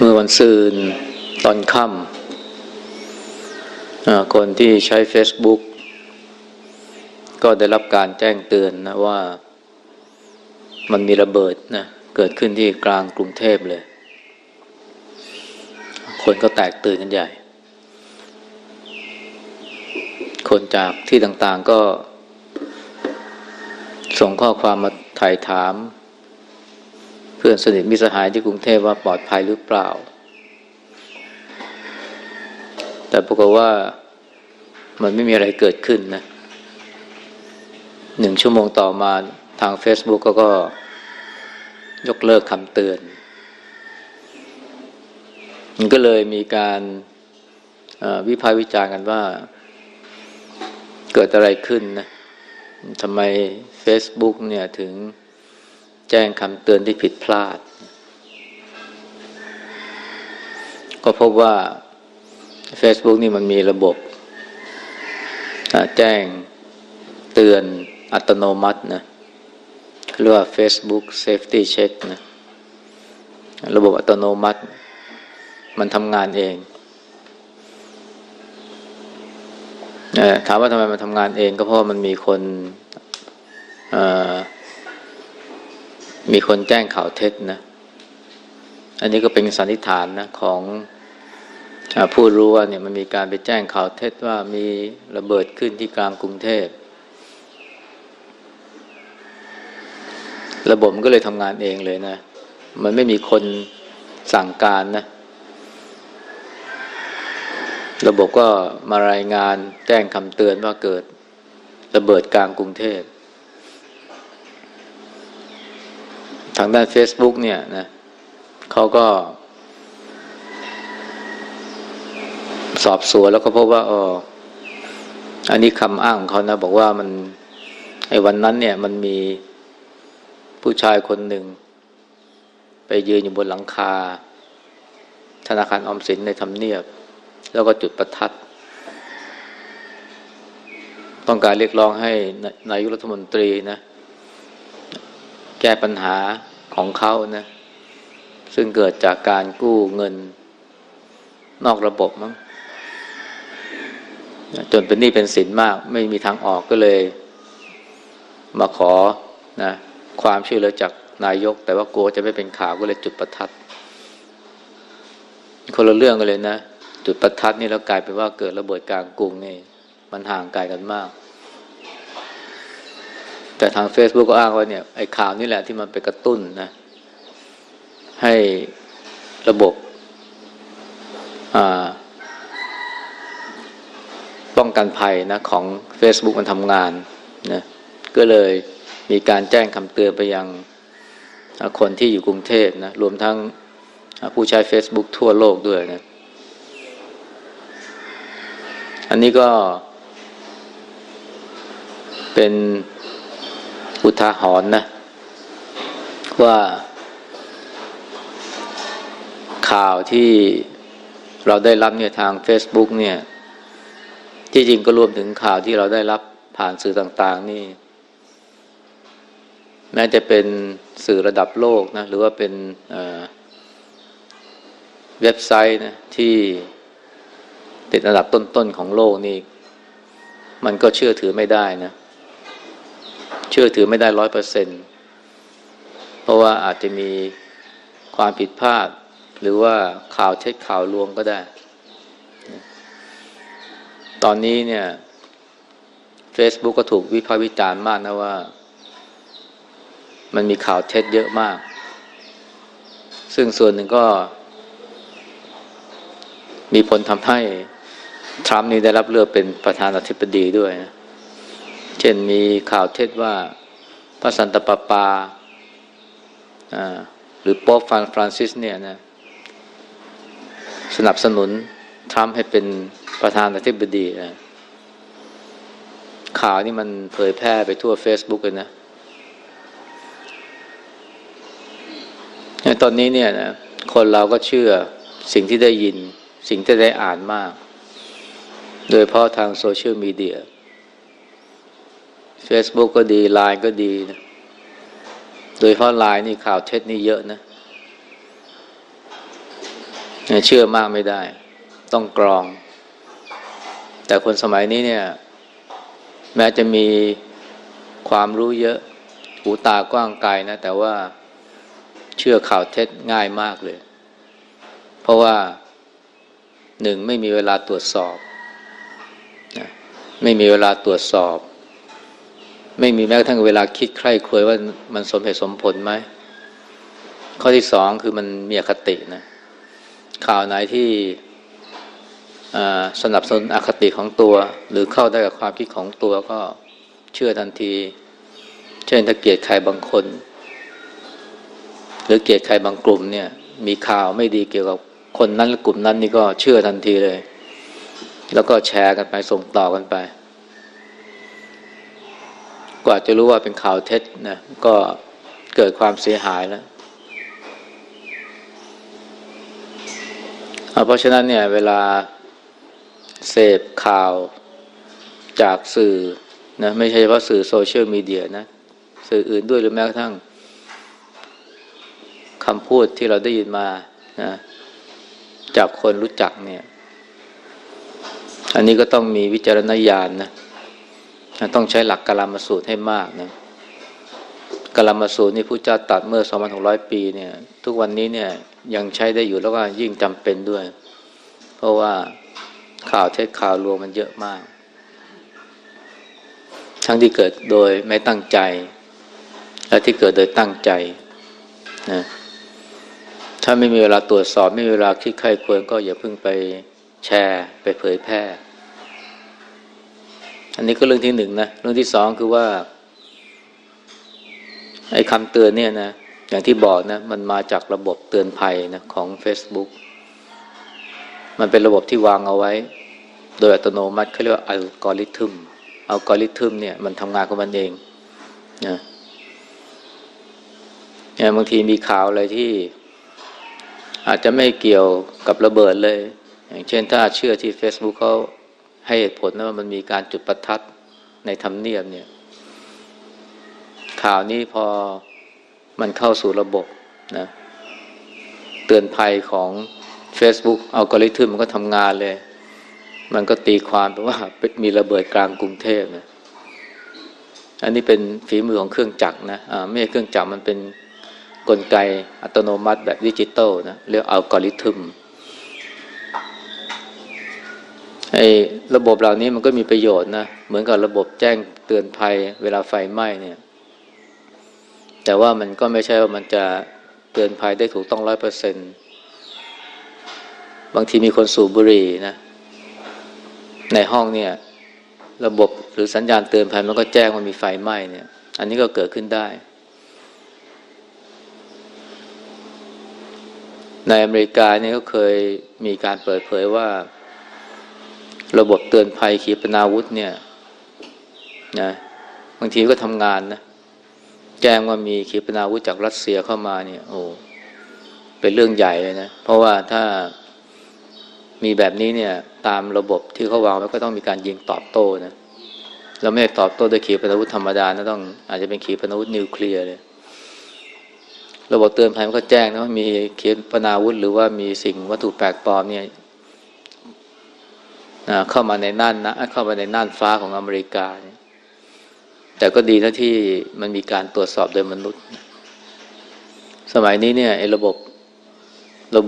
เมื่อวันซืนตอนค่ำคนที่ใช้ Facebook ก็ได้รับการแจ้งเตือนนะว่ามันมีระเบิดนะเกิดขึ้นที่กลางกรุงเทพเลยคนก็แตกตื่นกันใหญ่คนจากที่ต่างๆก็ส่งข้อความมาถ่ายถามเพื่อนสนิทมิตรสหายที่กรุงเทพว่าปลอดภัยหรือเปล่าแต่ปรากฏว่ามันไม่มีอะไรเกิดขึ้นนะ1 ชั่วโมงต่อมาทาง Facebook ก็ยกเลิกคำเตือนมันก็เลยมีการวิพากษ์วิจารณ์กันว่าเกิดอะไรขึ้นนะทำไม Facebook เนี่ยถึงแจ้งคำเตือนที่ผิดพลาดก็พบว่า Facebook นี่มันมีระบบแจ้งเตือนอัตโนมัตินะเรียกว่า Facebook Safety Check นะระบบอัตโนมัติมันทำงานเองถามว่าทำไมมันทำงานเองก็เพราะมันมีคนแจ้งข่าวเท็จนะอันนี้ก็เป็นสันนิษฐานนะของผู้รู้ว่าเนี่ยมันมีการไปแจ้งข่าวเท็จว่ามีระเบิดขึ้นที่กลางกรุงเทพระบบมันก็เลยทำงานเองเลยนะมันไม่มีคนสั่งการนะระบบก็มารายงานแจ้งคำเตือนว่าเกิดระเบิดกลางกรุงเทพทางด้าน Facebook เนี่ยนะเขาก็สอบสวนแล้วก็พบว่าอันนี้คำอ้างของเขานะบอกว่ามันไอ้วันนั้นเนี่ยมันมีผู้ชายคนหนึ่งไปยืนอยู่บนหลังคาธนาคารออมสินในทำเนียบแล้วก็จุดประทัดต้องการเรียกร้องให้นายกรัฐมนตรีนะแก้ปัญหาของเขานะซึ่งเกิดจากการกู้เงินนอกระบบมั้งจนเป็นหนี้เป็นสินมากไม่มีทางออกก็เลยมาขอนะความช่วยเหลือจากนายกแต่ว่ากลัวจะไม่เป็นข่าวก็เลยจุดประทัดคนละเรื่องกันเลยนะจุดประทัดนี่แล้วกลายเป็นว่าเกิดระเบิดกลางกรุงนี่มันห่างไกลกันมากแต่ทาง Facebook ก็อ้างว่าเนี่ยไอ้ข่าวนี่แหละที่มันไปกระตุ้นนะให้ระบบป้องกันภัยนะของ Facebook มันทำงานนะก็เลยมีการแจ้งคำเตือนไปยังคนที่อยู่กรุงเทพนะรวมทั้งผู้ใช้ Facebook ทั่วโลกด้วยนะอันนี้ก็เป็นอุทาหรณ์นะว่าข่าวที่เราได้รับเนี่ยทาง Facebook เนี่ยที่จริงก็รวมถึงข่าวที่เราได้รับผ่านสื่อต่างๆนี่แม้จะเป็นสื่อระดับโลกนะหรือว่าเป็นเว็บไซต์นะที่ติดอันดับต้นๆของโลกนี่มันก็เชื่อถือไม่ได้นะเชื่อถือไม่ได้ 100% เพราะว่าอาจจะมีความผิดพลาดหรือว่าข่าวเท็จข่าวลวงก็ได้ตอนนี้เนี่ย Facebook ก็ถูกวิพากษ์วิจารณ์มากนะว่ามันมีข่าวเท็จเยอะมากซึ่งส่วนหนึ่งก็มีผลทำให้ทรัมป์นี่ได้รับเลือกเป็นประธานาธิบดีด้วยนะเช่นมีข่าวเท็จว่าพระสันตะปาปาหรือป๊อปฟรานซิสเนี่ยนะสนับสนุนทรัมป์ให้เป็นประธานาธิบดีนะข่าวนี่มันเผยแพร่ไปทั่ว Facebook เลยนะตอนนี้เนี่ยนะคนเราก็เชื่อสิ่งที่ได้ยินสิ่งที่ได้อ่านมากโดยเพราะทางโซเชียลมีเดีย Facebook ก็ดี LINE ก็ดีนะโดยเพราะ LINE นี่ข่าวเท็จนี่เยอะนะ เชื่อมากไม่ได้ต้องกรองแต่คนสมัยนี้เนี่ยแม้จะมีความรู้เยอะหูตากว้างไกลนะแต่ว่าเชื่อข่าวเท็จง่ายมากเลยเพราะว่าหนึ่งไม่มีเวลาตรวจสอบนะไม่มีเวลาตรวจสอบไม่มีแม้กระทั่งเวลาคิดใคร่ครวญว่ามันสมเหตุสมผลไหมข้อที่สองคือมันมีอคตินะข่าวไหนที่สนับสนุนอคติของตัวหรือเข้าได้กับความคิดของตัวก็เชื่อทันทีเช่นถ้าเกลียดใครบางคนหรือเกลียดใครบางกลุ่มเนี่ยมีข่าวไม่ดีเกี่ยวกับคนนั้นหรือกลุ่มนั้นนี่ก็เชื่อทันทีเลยแล้วก็แชร์กันไปส่งต่อกันไปกว่าจะรู้ว่าเป็นข่าวเท็จนะก็เกิดความเสียหายแล้วเพราะฉะนั้นเนี่ยเวลาเสพข่าวจากสื่อนะไม่ใช่เฉพาะสื่อโซเชียลมีเดียนะสื่ออื่นด้วยหรือแม้กระทั่งคำพูดที่เราได้ยินมานะจากคนรู้จักเนี่ยอันนี้ก็ต้องมีวิจารณญาณนะต้องใช้หลักกลามสูตรให้มากนะกลามสูตรนี่พระเจ้าตรัสเมื่อ 2,600 ปีเนี่ยทุกวันนี้เนี่ยยังใช้ได้อยู่แล้วก็ยิ่งจำเป็นด้วยเพราะว่าข่าวเท็จข่าวลวงมันเยอะมากทั้งที่เกิดโดยไม่ตั้งใจและที่เกิดโดยตั้งใจนะถ้าไม่มีเวลาตรวจสอบไม่มีเวลาคิดใคร่ครวญก็อย่าเพิ่งไปแชร์ไปเผยแพร่อันนี้ก็เรื่องที่หนึ่งนะเรื่องที่สองคือว่าไอ้คำเตือนเนี่ยนะอย่างที่บอกนะมันมาจากระบบเตือนภัยนะของ Facebook มันเป็นระบบที่วางเอาไว้โดยอัตโนมัติเขาเรียกว่าอัลกอริทึมอัลกอริทึมเนี่ยมันทำงานของมันเองนะบางทีมีข่าวอะไรที่อาจจะไม่เกี่ยวกับระเบิดเลยอย่างเช่นถ้าเชื่อที่ Facebook เขาให้เหตุผลนะว่ามันมีการจุดประทัดในทำเนียบเนี่ยข่าวนี้พอมันเข้าสู่ระบบนะเตือนภัยของ Facebook อัลกอริทึมมันก็ทำงานเลยมันก็ตีความไปว่ามีระเบิดกลางกรุงเทพนะอันนี้เป็นฝีมือของเครื่องจักรนะไม่ใช่เครื่องจักรมันเป็นกลไกอัตโนมัติแบบดิจิตอลนะเรียกอัลกอริทึมไอ้ระบบเหล่านี้มันก็มีประโยชน์นะเหมือนกับระบบแจ้งเตือนภัยเวลาไฟไหม้เนี่ยแต่ว่ามันก็ไม่ใช่ว่ามันจะเตือนภัยได้ถูกต้อง 100% บางทีมีคนสูบบุหรี่นะในห้องเนี่ยระบบหรือสัญญาณเตือนภัยมันก็แจ้งว่ามีไฟไหม้เนี่ยอันนี้ก็เกิดขึ้นได้ในอเมริกาเนี่ยก็เคยมีการเปิดเผยว่าระบบเตือนภัยขีปนาวุธเนี่ยนะบางทีก็ทำงานนะแจ้งว่ามีขีปนาวุธจากรัสเซียเข้ามาเนี่ยโอ้เป็นเรื่องใหญ่เลยนะเพราะว่าถ้ามีแบบนี้เนี่ยตามระบบที่เขาวางไว้ก็ต้องมีการยิงตอบโต้นะแล้วไม่ได้ตอบโต้ด้วยขีปนาวุธธรรมดานะต้องอาจจะเป็นขีปนาวุธนิวเคลียร์เลยระบบเตือนภัยมันก็แจ้งนะว่ามีขีปนาวุธหรือว่ามีสิ่งวัตถุแปลกปลอมเนี่ยเข้ามาในน่านนะเข้ามาในน่านฟ้าของอเมริกาเนี่ยแต่ก็ดีนะที่มันมีการตรวจสอบโดยมนุษย์สมัยนี้เนี่ยไอ้ระ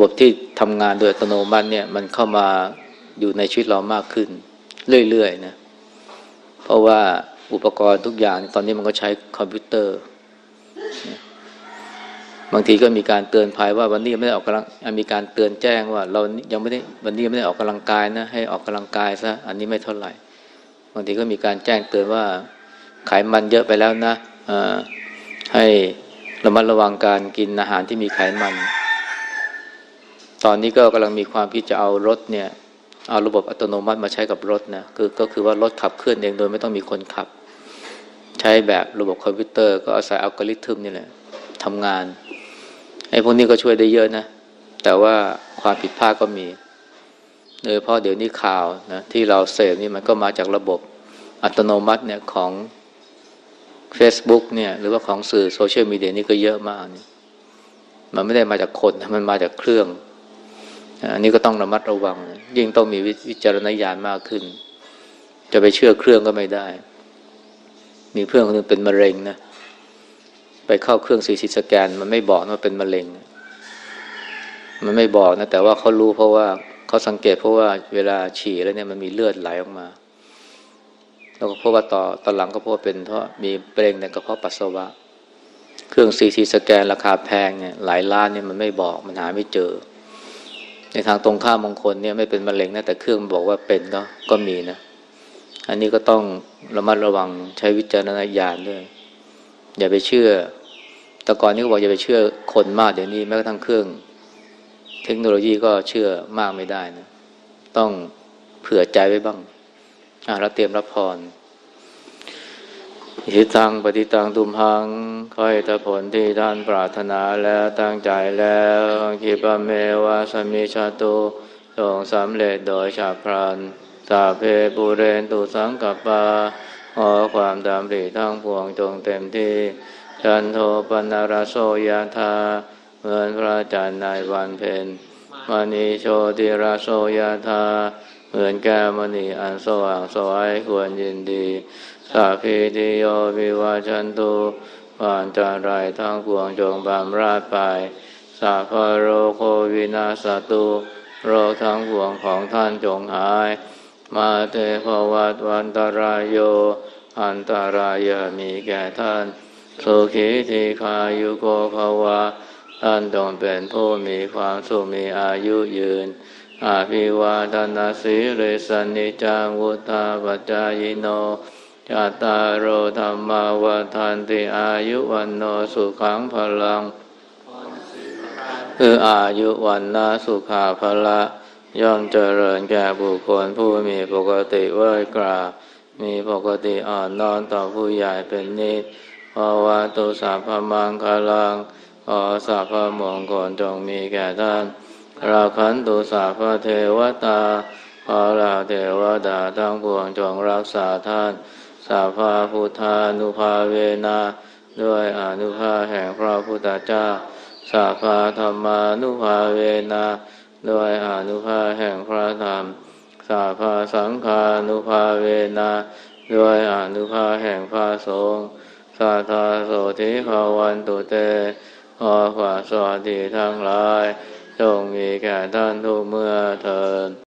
บบที่ทำงานโดยอัตโนมัติเนี่ยมันเข้ามาอยู่ในชีวิตเรามากขึ้นเรื่อยๆนะเพราะว่าอุปกรณ์ทุกอย่างตอนนี้มันก็ใช้คอมพิวเตอร์บางทีก็มีการเตือนภัยว่าวันนี้ไม่ได้ออกกำลังมีการเตือนแจ้งว่าเรายังไม่ได้วันนี้ไม่ได้ออกกำลังกายนะให้ออกกำลังกายซะอันนี้ไม่เท่าไหร่บางทีก็มีการแจ้งเตือนว่าไขมันเยอะไปแล้วนะให้ระมัดระวังการกินอาหารที่มีไขมันตอนนี้ก็กำลังมีความคิดจะเอารถเนี่ยเอาระบบอัตโนมัติมาใช้กับรถนะก็คือว่ารถขับเคลื่อนเองโดยไม่ต้องมีคนขับใช้แบบระบบคอมพิวเตอร์ก็อาศัยอัลกอริทึมนี่แหละทำงานไอ้พวกนี้ก็ช่วยได้เยอะนะแต่ว่าความผิดพลาดก็มีโดยเฉพาะเดี๋ยวนี้ข่าวนะที่เราเสพนี่มันก็มาจากระบบอัตโนมัติเนี่ยของ Facebook เนี่ยหรือว่าของสื่อโซเชียลมีเดียนี่ก็เยอะมากนี่มันไม่ได้มาจากคนมันมาจากเครื่อง อันนี้ก็ต้องระมัดระวังยิ่งต้องมีวิจารณญาณมากขึ้นจะไปเชื่อเครื่องก็ไม่ได้มีเพื่อนคนนึงเป็นมะเร็งนะไปเข้าเครื่องCTสแกนมันไม่บอกว่าเป็นมะเร็งมันไม่บอกนะแต่ว่าเขารู้เพราะว่าเขาสังเกตเพราะว่าเวลาฉี่แล้วเนี่ยมันมีเลือดไหลออกมาแล้วก็พบว่าตอนหลังก็พบว่าเป็นเพราะมีมะเร็งในกระเพาะปัสสาวะเครื่องCTสแกนราคาแพงเนี่ยหลายล้านเนี่ยมันไม่บอกมันหาไม่เจอในทางตรงข้ามบางคนเนี่ยไม่เป็นมะเร็งนะแต่เครื่องบอกว่าเป็นก็มีนะอันนี้ก็ต้องระมัดระวังใช้วิจารณญาณด้วยอย่าไปเชื่อแต่ก่อนนี้ก็บอกอย่าไปเชื่อคนมากเดี๋ยวนี้แม้กระทั่งเครื่องเทคโนโลยีก็เชื่อมากไม่ได้นะต้องเผื่อใจไว้บ้างแล้วเตรียมรับพรหิตังปฏิตังทุมหังค่อยแต่ผลที่ท่านปรารถนาแล้วตั้งใจแล้วคิปะเมวะสมิชาตุจงสำเร็จโดยฉับพลันสาเพปุเรนตุสังกัปปะขอความดำริทั้งพวงจงเต็มที่จันโทปนารโสยธาเหมือนพระจันทร์ในวันเพ็ญมณีโชติราโสยธาเหมือนแก้วมณีอันสว่างสวยควรยินดีสัพพิติโยวิวัชชันตุปานจาไรทั้งพวงจงบำราดไปสัพพโรโควินาศตุโรคทั้งพวงของท่านจงหายมาเตภวัตวันตรายโยอันตรายามีแก่ท่านสุขีทีขายุโกภวะท่านจงเป็นผู้มีความสุขมีอายุยืนอาภิวาทนาสีเรสนิจังวุธาปัจจายโนจัตตารโอธรรมาวาทันติอายุวันโนสุขังพลังคืออายุวันนาสุขาพละย่อมเจริญแก่บุคคลผู้มีปกติไหว้กราบมีปกติอ่อนน้อมต่อผู้ใหญ่เป็นนิจภาวะตุสัพพมังคลังขอสัพพมงคลจงมีแก่ท่านราคันตุสัพพเทวตาขอเหล่าเทวดาทั้งปวงจงรักษาท่านสัพพพุทธานุภาเวนะด้วยอนุภาพแห่งพระพุทธเจ้าสัพพธรรมานุภาเวนะโดยอนุภาพแห่งพระธรรมสัพพสังฆานุภาเวนะโดยอนุภาพแห่งพระสงฆ์สัทธาโสติภาวันตุเตขอความสวัสดีทั้งหลายจงมีแก่ท่านทุกเมื่อเทอญ